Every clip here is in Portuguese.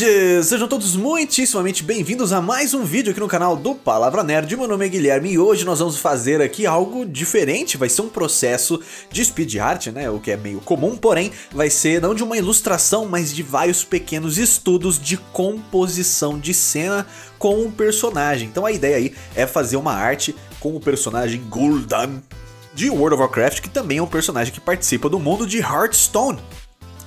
Nerds! Sejam todos muitíssimamente bem-vindos a mais um vídeo aqui no canal do Palavra Nerd. Meu nome é Guilherme e hoje nós vamos fazer aqui algo diferente. Vai ser um processo de speed art, né, o que é meio comum, porém vai ser não de uma ilustração, mas de vários pequenos estudos de composição de cena com um personagem. Então a ideia aí é fazer uma arte com o personagem Gul'dan de World of Warcraft, que também é um personagem que participa do mundo de Hearthstone.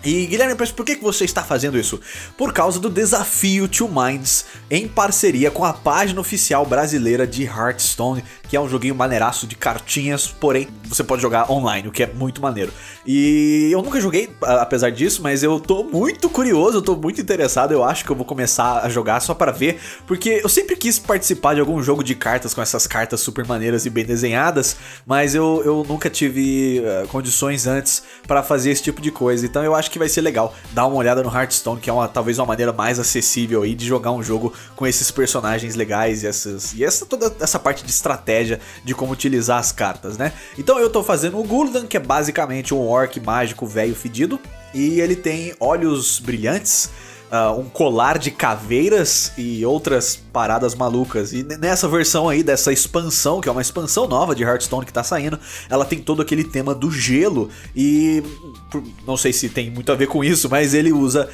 E Guilherme, por que você está fazendo isso? Por causa do DESAFIO 2MINDS, em parceria com a página oficial brasileira de Hearthstone, que é um joguinho maneiraço de cartinhas, porém você pode jogar online, o que é muito maneiro. E eu nunca joguei, apesar disso, mas eu tô muito curioso, eu tô muito interessado, eu acho que eu vou começar a jogar só para ver, porque eu sempre quis participar de algum jogo de cartas com essas cartas super maneiras e bem desenhadas, mas eu nunca tive condições antes para fazer esse tipo de coisa, então eu acho que vai ser legal dar uma olhada no Hearthstone, que é talvez uma maneira mais acessível aí de jogar um jogo com esses personagens legais e toda essa parte de estratégia de como utilizar as cartas, né? Então eu tô fazendo o Gul'dan, que é basicamente um orc mágico velho fedido, e ele tem olhos brilhantes, um colar de caveiras e outras paradas malucas. E nessa versão aí dessa expansão, que é uma expansão nova de Hearthstone que tá saindo, ela tem todo aquele tema do gelo e não sei se tem muito a ver com isso, mas ele usa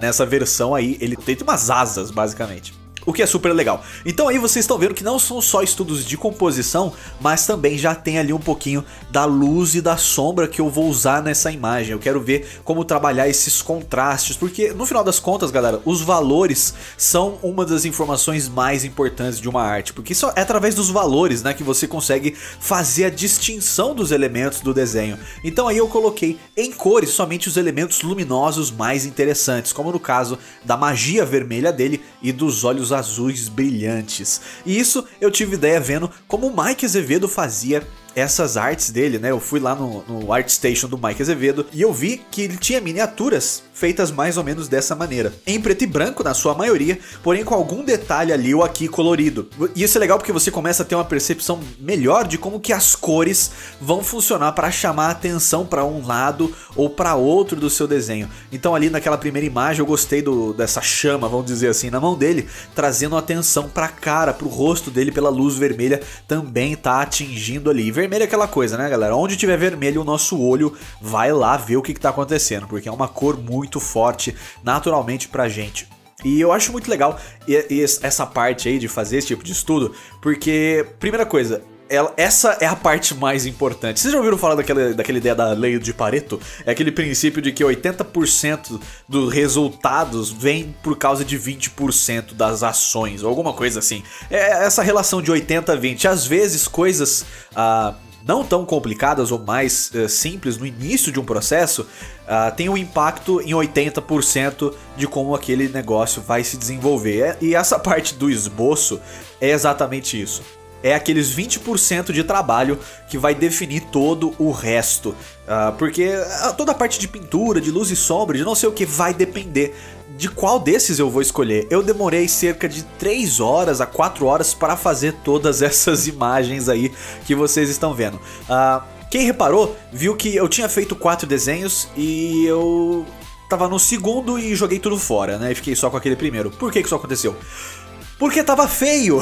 nessa versão aí, ele tem umas asas basicamente, o que é super legal. Então aí vocês estão vendo que não são só estudos de composição, mas também já tem ali um pouquinho da luz e da sombra que eu vou usar nessa imagem. Eu quero ver como trabalhar esses contrastes, porque no final das contas, galera, os valores são uma das informações mais importantes de uma arte, porque só é através dos valores, né, que você consegue fazer a distinção dos elementos do desenho. Então aí eu coloquei em cores somente os elementos luminosos mais interessantes, como no caso da magia vermelha dele e dos olhos azuis brilhantes. E isso eu tive ideia vendo como o Mike Azevedo fazia essas artes dele, né? Eu fui lá no Art Station do Mike Azevedo e eu vi que ele tinha miniaturas feitas mais ou menos dessa maneira, em preto e branco na sua maioria, porém com algum detalhe ali ou aqui colorido. E isso é legal porque você começa a ter uma percepção melhor de como que as cores vão funcionar para chamar a atenção para um lado ou para outro do seu desenho. Então ali naquela primeira imagem eu gostei dessa chama, vamos dizer assim, na mão dele, trazendo atenção para a cara, para o rosto dele, pela luz vermelha também tá atingindo ali. Vermelho é aquela coisa, né, galera? Onde tiver vermelho, o nosso olho vai lá ver o que tá acontecendo, porque é uma cor muito forte naturalmente pra gente. E eu acho muito legal essa parte aí de fazer esse tipo de estudo, porque, primeira coisa, essa é a parte mais importante. Vocês já ouviram falar daquela ideia da lei de Pareto? É aquele princípio de que 80% dos resultados vem por causa de 20% das ações, ou alguma coisa assim. É essa relação de 80-20. Às vezes coisas não tão complicadas ou mais simples no início de um processo tem um impacto em 80% de como aquele negócio vai se desenvolver. E essa parte do esboço é exatamente isso. É aqueles 20% de trabalho que vai definir todo o resto. Porque toda a parte de pintura, de luz e sombra, de não sei o que, vai depender de qual desses eu vou escolher. Eu demorei cerca de 3 horas a 4 horas para fazer todas essas imagens aí que vocês estão vendo. Quem reparou, viu que eu tinha feito 4 desenhos e eu tava no segundo e joguei tudo fora, né? E fiquei só com aquele primeiro. Por que isso aconteceu? Porque tava feio,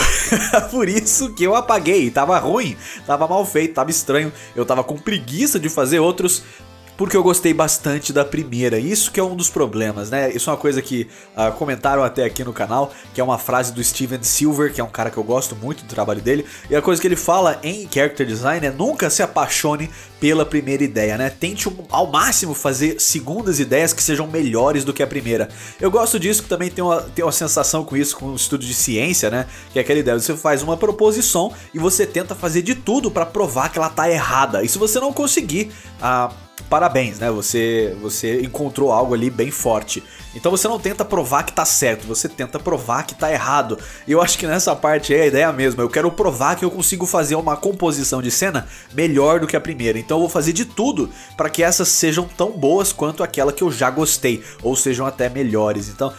por isso que eu apaguei, tava ruim, tava mal feito, tava estranho, eu tava com preguiça de fazer outros, porque eu gostei bastante da primeira. Isso que é um dos problemas, né? Isso é uma coisa que comentaram até aqui no canal, que é uma frase do Steven Silver, que é um cara que eu gosto muito do trabalho dele, e a coisa que ele fala em character design é nunca se apaixone pela primeira ideia, né? Tente ao máximo fazer segundas ideias que sejam melhores do que a primeira. Eu gosto disso, que também tenho uma sensação com isso, com um estudo de ciência, né? Que é aquela ideia, você faz uma proposição e você tenta fazer de tudo pra provar que ela tá errada, e se você não conseguir, parabéns, né? Você encontrou algo ali bem forte. Então você não tenta provar que tá certo, você tenta provar que tá errado. E eu acho que nessa parte aí a ideia é a mesma. Eu quero provar que eu consigo fazer uma composição de cena melhor do que a primeira. Então eu vou fazer de tudo para que essas sejam tão boas quanto aquela que eu já gostei, ou sejam até melhores. Então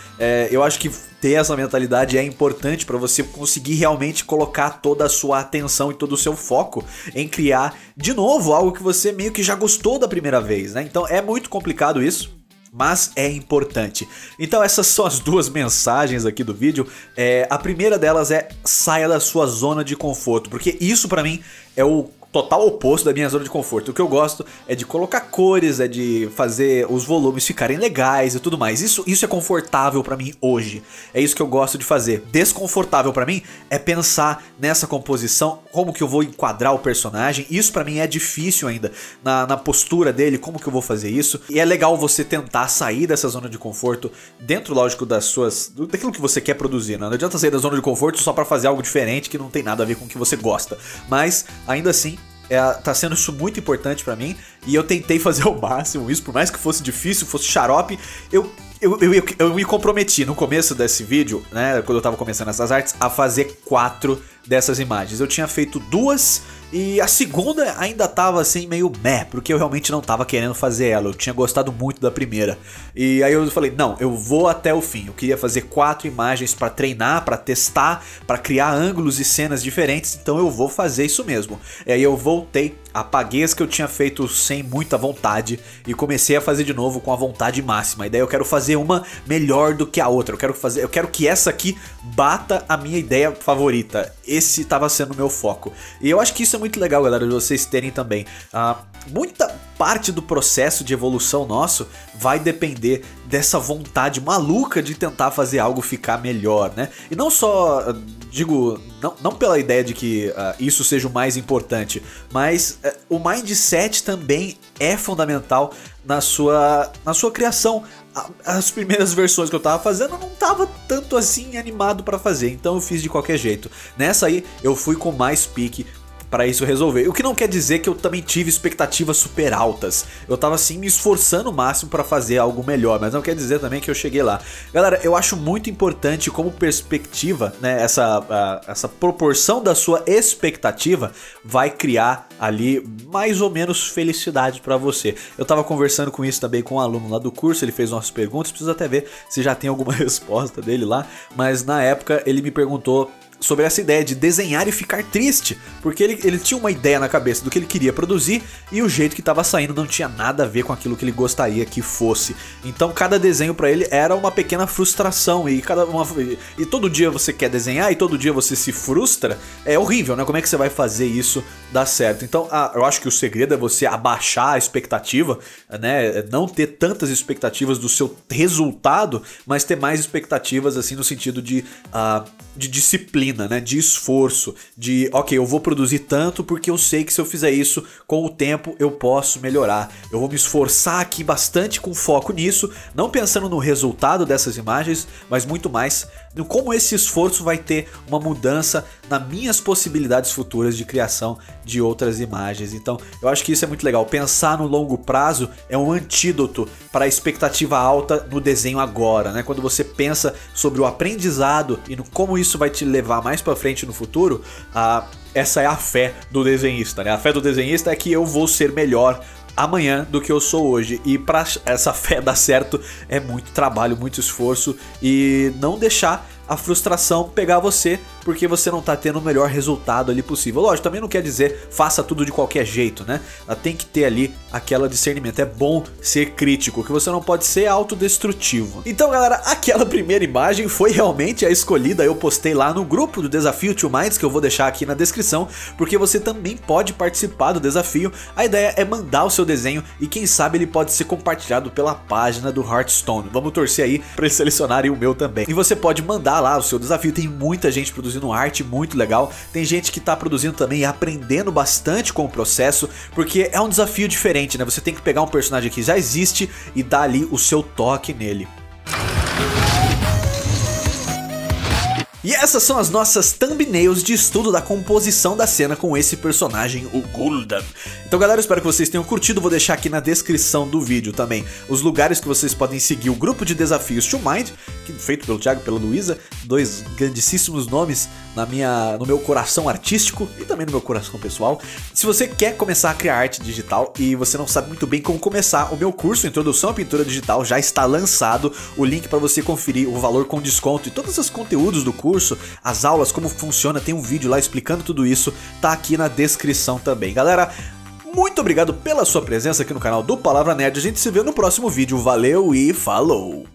eu acho que ter essa mentalidade é importante para você conseguir realmente colocar toda a sua atenção e todo o seu foco em criar de novo algo que você meio que já gostou da primeira vez, né? Então é muito complicado isso. mas é importante. Então essas são as duas mensagens aqui do vídeo. A primeira delas é: saia da sua zona de conforto, porque isso pra mim é o total oposto da minha zona de conforto. O que eu gosto é de colocar cores, é de fazer os volumes ficarem legais e tudo mais. Isso é confortável pra mim hoje. É isso que eu gosto de fazer. Desconfortável pra mim é pensar nessa composição, como que eu vou enquadrar o personagem. Isso pra mim é difícil ainda, na postura dele, como que eu vou fazer isso. E é legal você tentar sair dessa zona de conforto dentro, lógico, daquilo que você quer produzir, né? Não adianta sair da zona de conforto só pra fazer algo diferente que não tem nada a ver com o que você gosta. Mas, ainda assim, tá sendo isso muito importante pra mim, e eu tentei fazer o máximo isso, por mais que fosse difícil, fosse xarope. Eu me comprometi no começo desse vídeo, né, quando eu tava começando essas artes, a fazer 4 dessas imagens. Eu tinha feito 2 e a segunda ainda tava assim meio meh, porque eu realmente não tava querendo fazer ela, eu tinha gostado muito da primeira. E aí eu falei, não, eu vou até o fim. Eu queria fazer 4 imagens pra treinar, pra testar, pra criar ângulos e cenas diferentes, então eu vou fazer isso mesmo. E aí eu voltei, apaguei as que eu tinha feito sem muita vontade e comecei a fazer de novo com a vontade máxima. E daí eu quero fazer uma melhor do que a outra, eu quero que essa aqui bata a minha ideia favorita. Esse estava sendo o meu foco. E eu acho que isso é muito legal, galera, de vocês terem também. Muita parte do processo de evolução nosso vai depender dessa vontade maluca de tentar fazer algo ficar melhor, né? E não só, digo, não pela ideia de que isso seja o mais importante, mas o mindset também é fundamental na sua criação. As primeiras versões que eu tava fazendo eu não tava tanto assim animado pra fazer, então eu fiz de qualquer jeito. Nessa aí eu fui com mais pique pra isso resolver, o que não quer dizer que eu também tive expectativas super altas. Eu tava assim me esforçando o máximo pra fazer algo melhor, mas não quer dizer também que eu cheguei lá. Galera, eu acho muito importante como perspectiva, né, essa proporção da sua expectativa vai criar ali mais ou menos felicidade pra você. Eu tava conversando com isso também com um aluno lá do curso, ele fez umas perguntas, preciso até ver se já tem alguma resposta dele lá, mas na época ele me perguntou sobre essa ideia de desenhar e ficar triste, porque ele tinha uma ideia na cabeça do que ele queria produzir e o jeito que estava saindo não tinha nada a ver com aquilo que ele gostaria que fosse. Então cada desenho para ele era uma pequena frustração, e todo dia você quer desenhar e todo dia você se frustra, é horrível, né? Como é que você vai fazer isso dar certo? Então eu acho que o segredo é você abaixar a expectativa, né? Não ter tantas expectativas do seu resultado, mas ter mais expectativas assim no sentido de disciplina, né, de esforço, de ok, eu vou produzir tanto porque eu sei que se eu fizer isso, com o tempo eu posso melhorar, eu vou me esforçar aqui bastante com foco nisso, não pensando no resultado dessas imagens, mas muito mais no como esse esforço vai ter uma mudança nas minhas possibilidades futuras de criação de outras imagens. Então eu acho que isso é muito legal, pensar no longo prazo é um antídoto para a expectativa alta no desenho agora, né? Quando você pensa sobre o aprendizado e no como isso vai te levar mais pra frente no futuro, essa é a fé do desenhista, né? A fé do desenhista é que eu vou ser melhor amanhã do que eu sou hoje, e pra essa fé dar certo é muito trabalho, muito esforço, e não deixar a frustração pegar você porque você não tá tendo o melhor resultado ali possível. Lógico, também não quer dizer faça tudo de qualquer jeito, né? Tem que ter ali aquela discernimento, é bom ser crítico, que você não pode ser autodestrutivo. Então galera, aquela primeira imagem foi realmente a escolhida, eu postei lá no grupo do Desafio Two Minds, que eu vou deixar aqui na descrição, porque você também pode participar do desafio. A ideia é mandar o seu desenho e quem sabe ele pode ser compartilhado pela página do Hearthstone. Vamos torcer aí pra eles selecionarem o meu também. E você pode mandar lá o seu desafio, tem muita gente produzindo arte muito legal, tem gente que tá produzindo também e aprendendo bastante com o processo, porque é um desafio diferente, né? Você tem que pegar um personagem que já existe e dar ali o seu toque nele. E essas são as nossas thumbnails de estudo da composição da cena com esse personagem, o Gul'dan. Então galera, eu espero que vocês tenham curtido, vou deixar aqui na descrição do vídeo também os lugares que vocês podem seguir o grupo de desafios Two Minds, feito pelo Tiago e pela Luísa, dois grandíssimos nomes no meu coração artístico e também no meu coração pessoal. Se você quer começar a criar arte digital e você não sabe muito bem como começar, o meu curso Introdução à Pintura Digital já está lançado, o link para você conferir o valor com desconto e todos os conteúdos do curso, as aulas, como funciona, tem um vídeo lá explicando tudo isso, tá aqui na descrição também. Galera, muito obrigado pela sua presença aqui no canal do Palavra Nerd. A gente se vê no próximo vídeo. Valeu e falou!